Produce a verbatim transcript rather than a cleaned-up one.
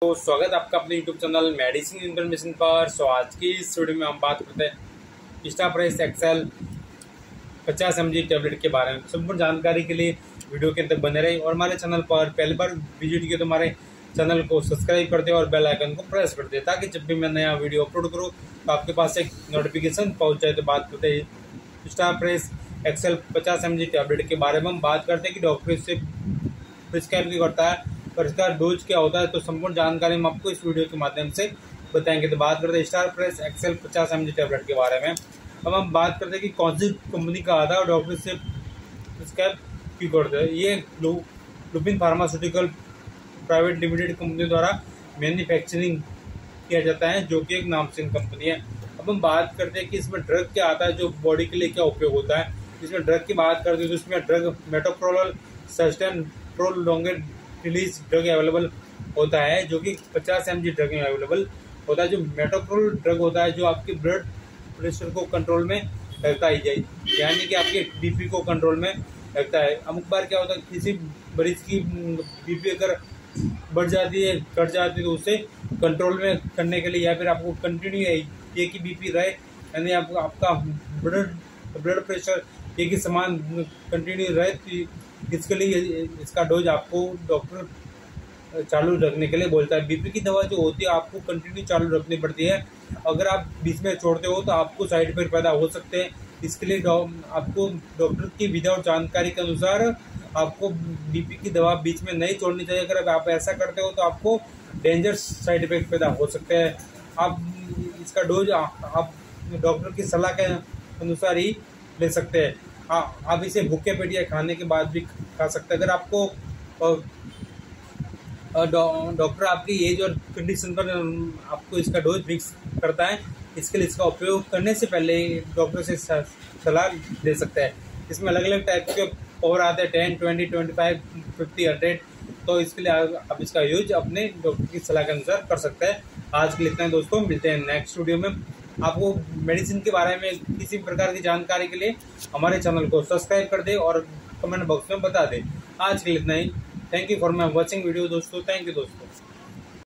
तो स्वागत है आपका अपने यूट्यूब चैनल मेडिसिन इन्फॉर्मेशन पर। सो आज की इस वीडियो में हम बात करते हैं इंस्टा प्रेस एक्सएल पचास एम जी टेबलेट के बारे में। संपूर्ण जानकारी के लिए वीडियो के अंदर बने रहिए और हमारे चैनल पर पहली बार विजिट किए तो हमारे चैनल को सब्सक्राइब कर दें और बेल आइकन को प्रेस कर दें ताकि जब भी मैं नया वीडियो अपलोड करूँ तो आपके पास एक नोटिफिकेशन पहुँच जाए। तो बात करते हैं इंस्टा प्रेस एक्सएल पचास एम जी टेबलेट के बारे में। हम बात करते हैं कि डॉक्टर इससे प्रिस्क्राइब भी करता है और इसका डोज क्या होता है, तो संपूर्ण जानकारी हम आपको इस वीडियो के माध्यम से बताएंगे। तो बात करते हैं इंस्टा प्रेस एक्सएल पचास एम जी टेबलेट के बारे में। अब हम बात करते हैं कि कौन सी कंपनी का आता है और डॉक्टर से इसका क्यों करते हैं। ये Lupin pharmaceutical private limited company द्वारा मैन्युफैक्चरिंग किया जाता है, जो कि एक नामचीन कंपनी है। अब हम बात करते हैं कि इसमें ड्रग क्या आता है, जो बॉडी के लिए क्या उपयोग होता है। इसमें ड्रग की बात करते हैं तो इसमें drug metoprolol sustain prolonged release drug available होता है, जो कि पचास एम जी ड्रग में अवेलेबल होता है। जो मेटोप्रोल ड्रग होता है जो आपके ब्लड प्रेशर को कंट्रोल में रखता है, यानी कि आपके बीपी को कंट्रोल में रखता है। अमुक बार क्या होता है किसी मरीज की बीपी अगर बढ़ जाती है घट जाती है तो उसे कंट्रोल में करने के लिए या फिर आपको कंटिन्यू एक ही बीपी रहे, यानी आप, आपका ब्लड ब्लड प्रेशर एक ही समान कंटिन्यू रहे, तो इसके लिए इसका डोज आपको डॉक्टर चालू रखने के लिए बोलता है। बीपी की दवा जो होती है आपको कंटिन्यू चालू रखनी पड़ती है, अगर आप बीच में छोड़ते हो तो आपको साइड इफेक्ट पैदा हो सकते हैं। इसके लिए आपको डॉक्टर की विदाउट जानकारी के अनुसार आपको बीपी की दवा बीच में नहीं छोड़नी चाहिए। अगर आप ऐसा करते हो तो आपको डेंजरस साइड इफेक्ट पैदा हो सकते हैं। आप इसका डोज आप डॉक्टर की सलाह के अनुसार ही ले सकते हैं। आ, आप इसे भूखे पेट या खाने के बाद भी खा सकते हैं। अगर आपको डॉक्टर आपकी एज और कंडीशन पर आपको इसका डोज फिक्स करता है, इसके लिए इसका उपयोग करने से पहले डॉक्टर से सलाह ले सकते हैं। इसमें अलग अलग टाइप के पावर आते हैं ten twenty twenty five fifty hundred, तो इसके लिए आप इसका यूज अपने डॉक्टर की सलाह के अनुसार कर सकते हैं। आज के लिए इतना दोस्तों, मिलते हैं नेक्स्ट वीडियो में। आपको मेडिसिन के बारे में किसी प्रकार की जानकारी के लिए हमारे चैनल को सब्सक्राइब कर दें और कमेंट बॉक्स में बता दें। आज के लिए इतना ही। Thank you for my watching video दोस्तों। थैंक यू दोस्तों।